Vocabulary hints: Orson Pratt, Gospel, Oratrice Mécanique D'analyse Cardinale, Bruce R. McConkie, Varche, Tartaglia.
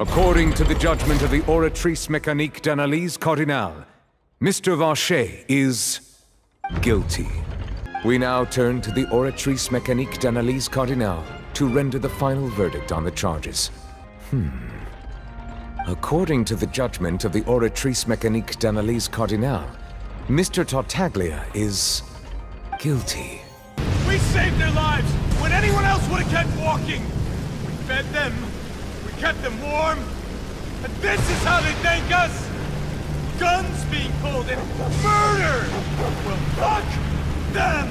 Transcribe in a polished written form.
According to the judgment of the Oratrice Mécanique d'analyse Cardinale, Mr. Varche is guilty. We now turn to the Oratrice Mécanique d'analyse Cardinale to render the final verdict on the charges. According to the judgment of the Oratrice Mécanique d'analyse Cardinale, Mr. Tartaglia is guilty. We saved their lives when anyone else would have kept walking. We fed them, we kept them warm, and this is how they thank us. Guns being pulled and murder. Well, fuck them.